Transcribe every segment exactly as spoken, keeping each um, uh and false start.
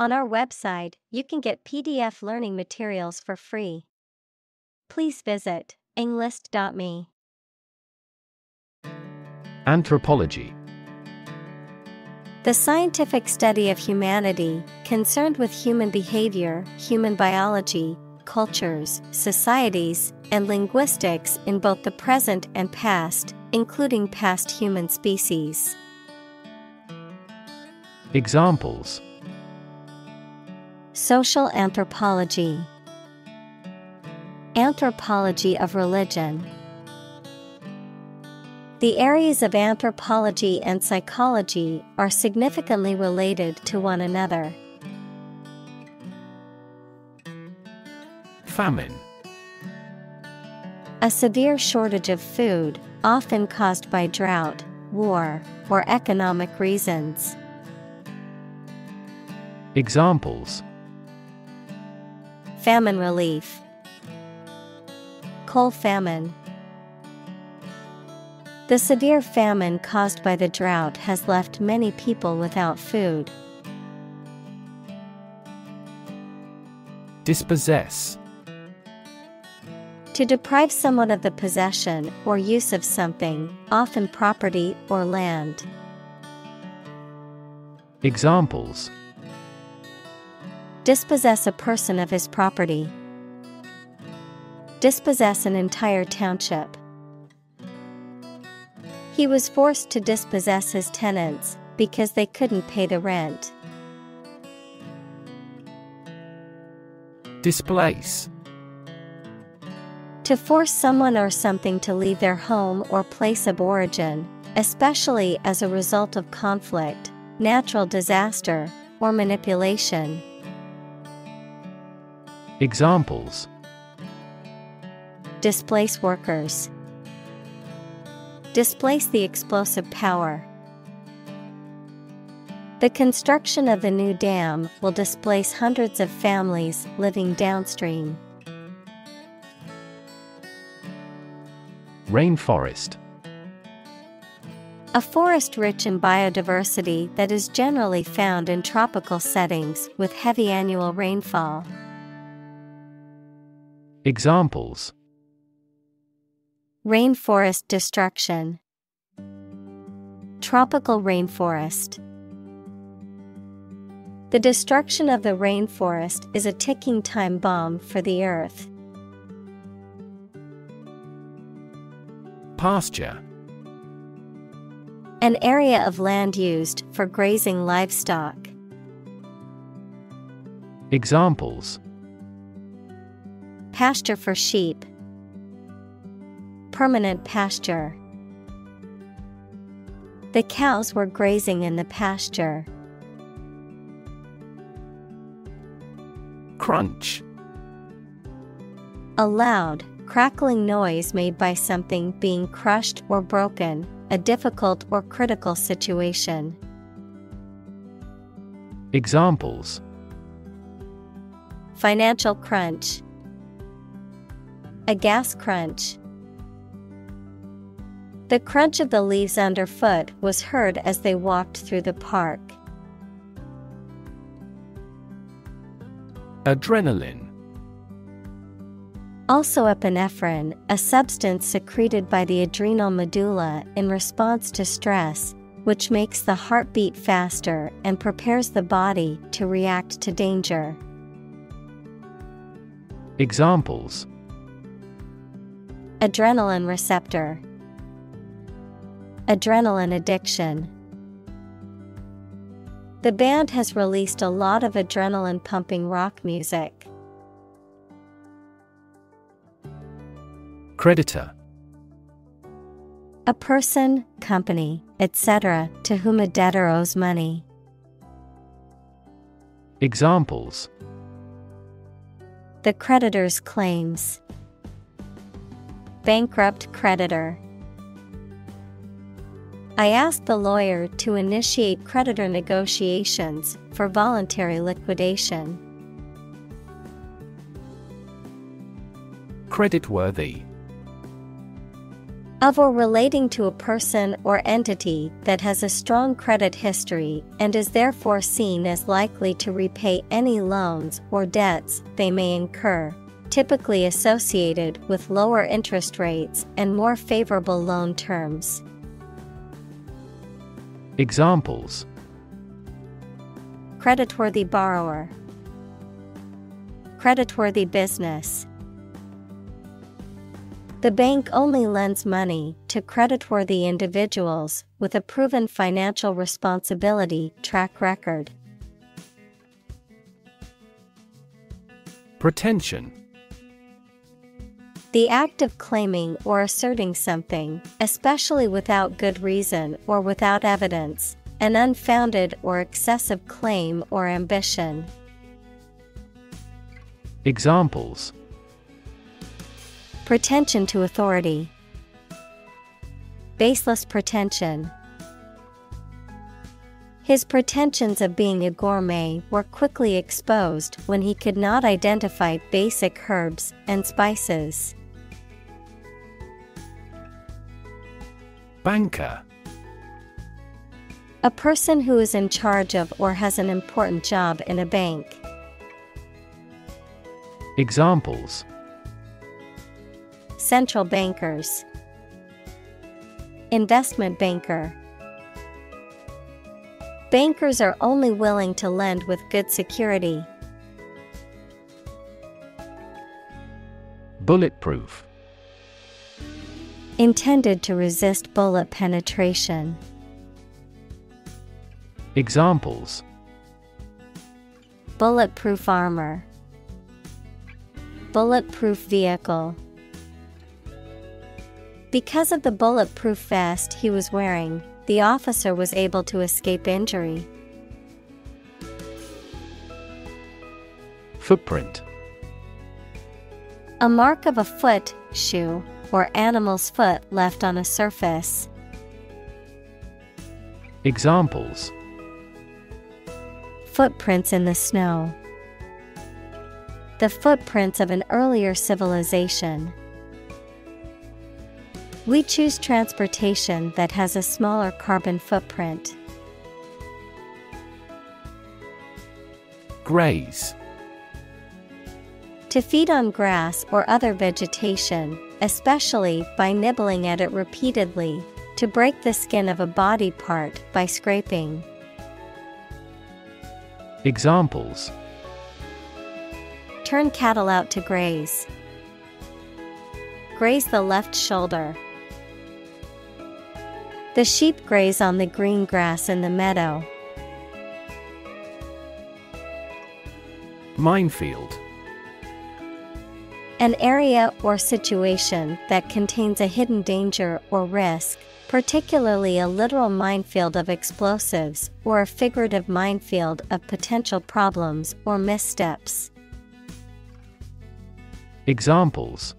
On our website, you can get P D F learning materials for free. Please visit englist dot me. Anthropology. The scientific study of humanity, concerned with human behavior, human biology, cultures, societies, and linguistics in both the present and past, including past human species. Examples: social anthropology, anthropology of religion. The areas of anthropology and psychology are significantly related to one another. Famine. A severe shortage of food, often caused by drought, war, or economic reasons. Examples: famine relief, coal famine. The severe famine caused by the drought has left many people without food. Dispossess. To deprive someone of the possession or use of something, often property or land. Examples: dispossess a person of his property. Dispossess an entire township. He was forced to dispossess his tenants because they couldn't pay the rent. Displace. To force someone or something to leave their home or place of origin, especially as a result of conflict, natural disaster, or manipulation. Examples: displace workers. Displace the explosive power. The construction of the new dam will displace hundreds of families living downstream. Rainforest. A forest rich in biodiversity that is generally found in tropical settings with heavy annual rainfall. Examples: rainforest destruction, tropical rainforest. The destruction of the rainforest is a ticking time bomb for the earth. Pasture. An area of land used for grazing livestock. Examples: pasture for sheep, permanent pasture. The cows were grazing in the pasture. Crunch. A loud, crackling noise made by something being crushed or broken, a difficult or critical situation. Examples: financial crunch, a gas crunch. The crunch of the leaves underfoot was heard as they walked through the park. Adrenaline. Also epinephrine, a substance secreted by the adrenal medulla in response to stress, which makes the heart beat faster and prepares the body to react to danger. Examples: adrenaline receptor, adrenaline addiction. The band has released a lot of adrenaline-pumping rock music. Creditor. A person, company, et cetera to whom a debtor owes money. Examples: the creditor's claims, bankrupt creditor. I asked the lawyer to initiate creditor negotiations for voluntary liquidation. Creditworthy. Of or relating to a person or entity that has a strong credit history and is therefore seen as likely to repay any loans or debts they may incur, typically associated with lower interest rates and more favorable loan terms. Examples: creditworthy borrower, creditworthy business. The bank only lends money to creditworthy individuals with a proven financial responsibility track record. Pretension: the act of claiming or asserting something, especially without good reason or without evidence, an unfounded or excessive claim or ambition. Examples: pretension to authority, baseless pretension. His pretensions of being a gourmet were quickly exposed when he could not identify basic herbs and spices. Banker: a person who is in charge of or has an important job in a bank. Examples: central bankers, investment banker. Bankers are only willing to lend with good security. Bulletproof: intended to resist bullet penetration. Examples: bulletproof armor, bulletproof vehicle. Because of the bulletproof vest he was wearing, the officer was able to escape injury. Footprint: a mark of a foot, shoe, or animal's foot left on a surface. Examples: footprints in the snow, the footprints of an earlier civilization. We choose transportation that has a smaller carbon footprint. Graze: to feed on grass or other vegetation, especially by nibbling at it repeatedly, to break the skin of a body part by scraping. Examples: turn cattle out to graze, graze the left shoulder. The sheep graze on the green grass in the meadow. Minefield: an area or situation that contains a hidden danger or risk, particularly a literal minefield of explosives or a figurative minefield of potential problems or missteps. Examples: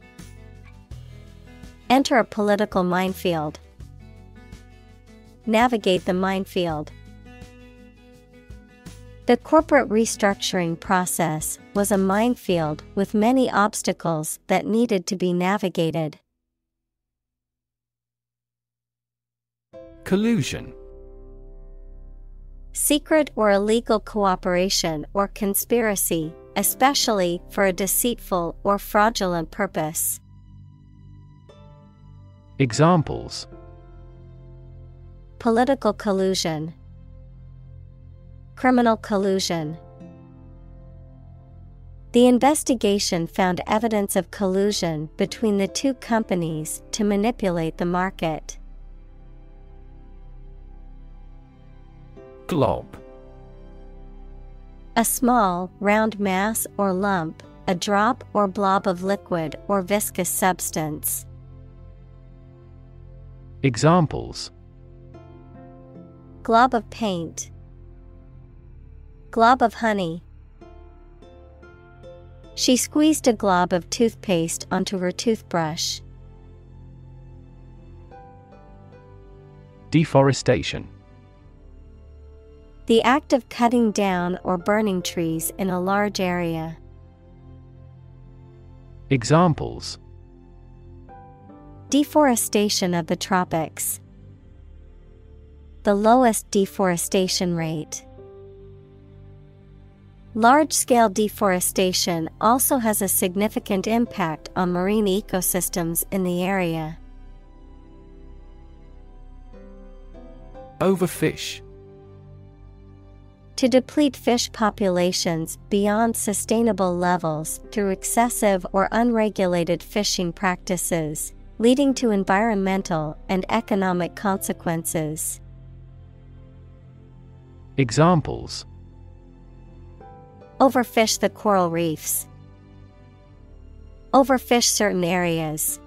enter a political minefield, navigate the minefield. The corporate restructuring process was a minefield with many obstacles that needed to be navigated. Collusion: secret or illegal cooperation or conspiracy, especially for a deceitful or fraudulent purpose. Examples: political collusion, criminal collusion. The investigation found evidence of collusion between the two companies to manipulate the market. Glob: a small, round mass or lump, a drop or blob of liquid or viscous substance. Examples: glob of paint, glob of honey. She squeezed a glob of toothpaste onto her toothbrush. Deforestation: the act of cutting down or burning trees in a large area. Examples: Deforestation of the tropics. The lowest deforestation rate. Large-scale deforestation also has a significant impact on marine ecosystems in the area. Overfish. To deplete fish populations beyond sustainable levels through excessive or unregulated fishing practices, leading to environmental and economic consequences. Examples: overfish the coral reefs. Overfish certain areas.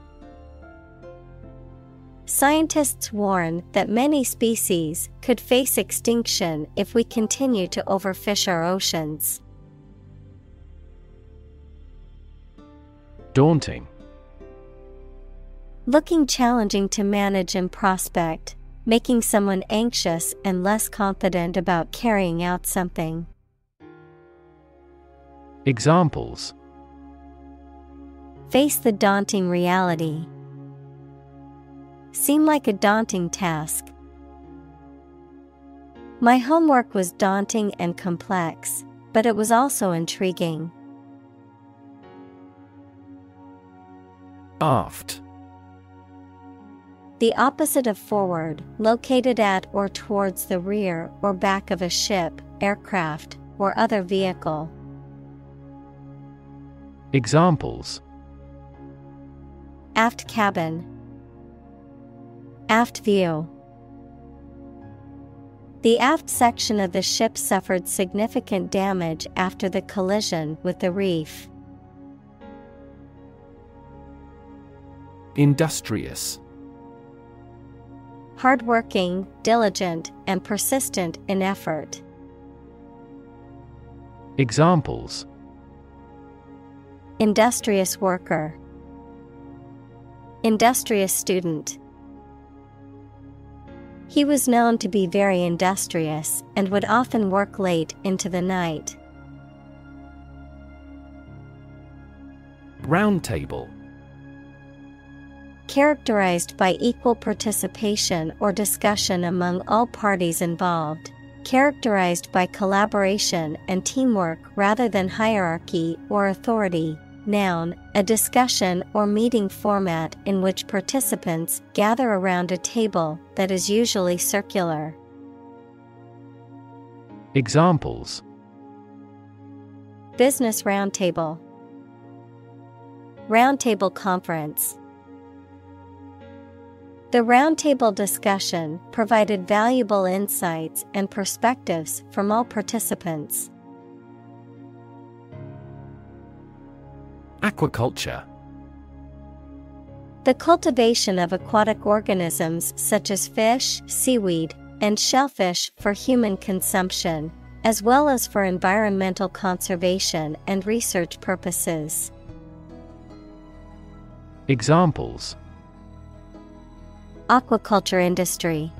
Scientists warn that many species could face extinction if we continue to overfish our oceans. Daunting. Looking challenging to manage and prospect, making someone anxious and less confident about carrying out something. Examples: face the daunting reality. Seem like a daunting task. My homework was daunting and complex, but it was also intriguing. Aft. The opposite of forward, located at or towards the rear or back of a ship, aircraft, or other vehicle. Examples: aft cabin. Aft view. The aft section of the ship suffered significant damage after the collision with the reef. Industrious. Hardworking, diligent, and persistent in effort. Examples: industrious worker. Industrious student. He was known to be very industrious and would often work late into the night. Round table. Characterized by equal participation or discussion among all parties involved, characterized by collaboration and teamwork rather than hierarchy or authority. Noun, a discussion or meeting format in which participants gather around a table that is usually circular. Examples: business roundtable. Roundtable conference. The roundtable discussion provided valuable insights and perspectives from all participants. Aquaculture. The cultivation of aquatic organisms such as fish, seaweed, and shellfish for human consumption, as well as for environmental conservation and research purposes. Examples: aquaculture industry.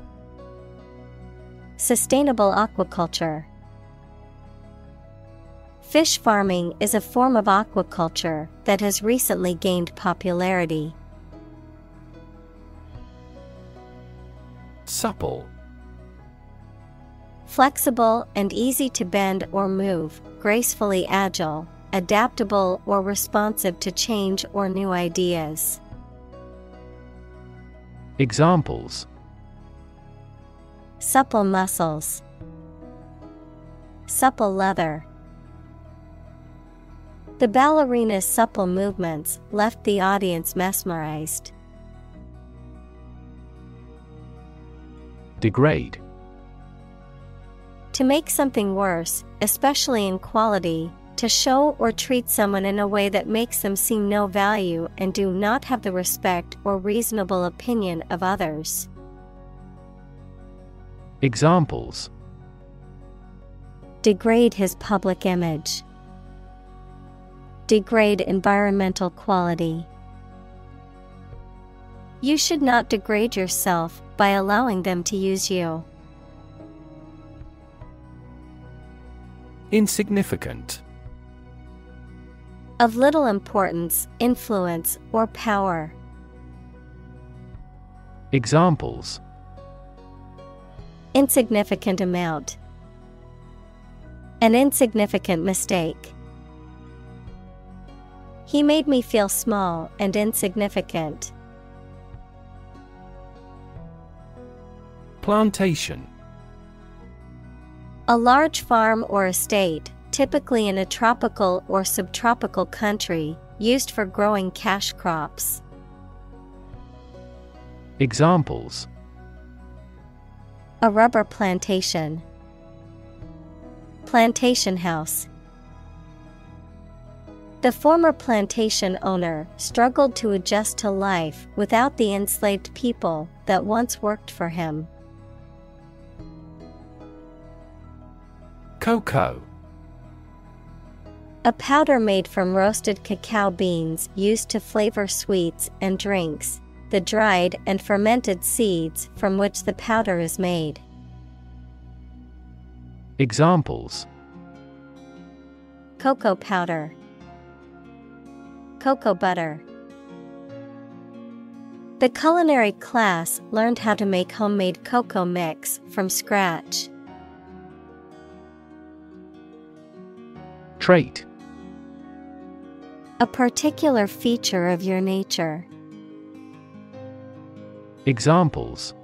Sustainable aquaculture. Fish farming is a form of aquaculture that has recently gained popularity. Supple. Flexible and easy to bend or move, gracefully agile, adaptable or responsive to change or new ideas. Examples: supple muscles. Supple leather. The ballerina's supple movements left the audience mesmerized. Degrade. To make something worse, especially in quality, to show or treat someone in a way that makes them seem no value and do not have the respect or reasonable opinion of others. Examples: degrade his public image. Degrade environmental quality. You should not degrade yourself by allowing them to use you. Insignificant. Of little importance, influence, or power. Examples: insignificant amount. An insignificant mistake. He made me feel small and insignificant. Plantation. A large farm or estate, typically in a tropical or subtropical country, used for growing cash crops. Examples: a rubber plantation. Plantation house. The former plantation owner struggled to adjust to life without the enslaved people that once worked for him. Cocoa. A powder made from roasted cacao beans used to flavor sweets and drinks, the dried and fermented seeds from which the powder is made. Examples: cocoa powder. Cocoa butter. The culinary class learned how to make homemade cocoa mix from scratch. Trait. A particular feature of your nature. Examples: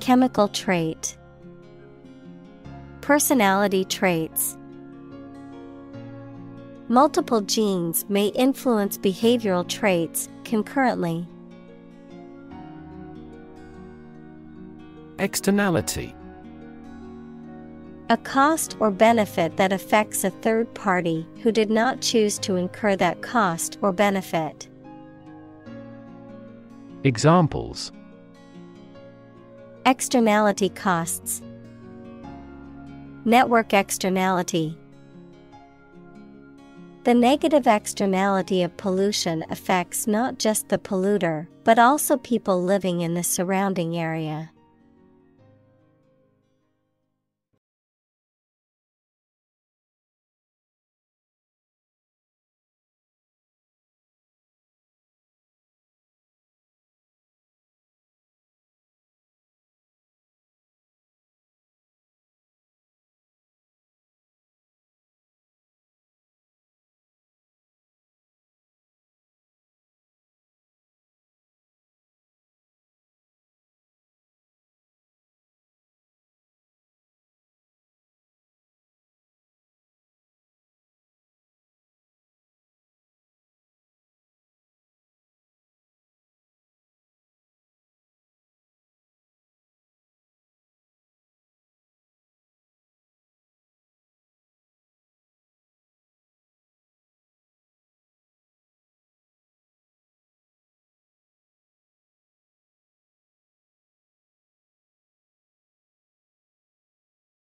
chemical trait. Personality traits. Multiple genes may influence behavioral traits concurrently. Externality. A cost or benefit that affects a third party who did not choose to incur that cost or benefit. Examples: externality costs. Network externality. The negative externality of pollution affects not just the polluter, but also people living in the surrounding area.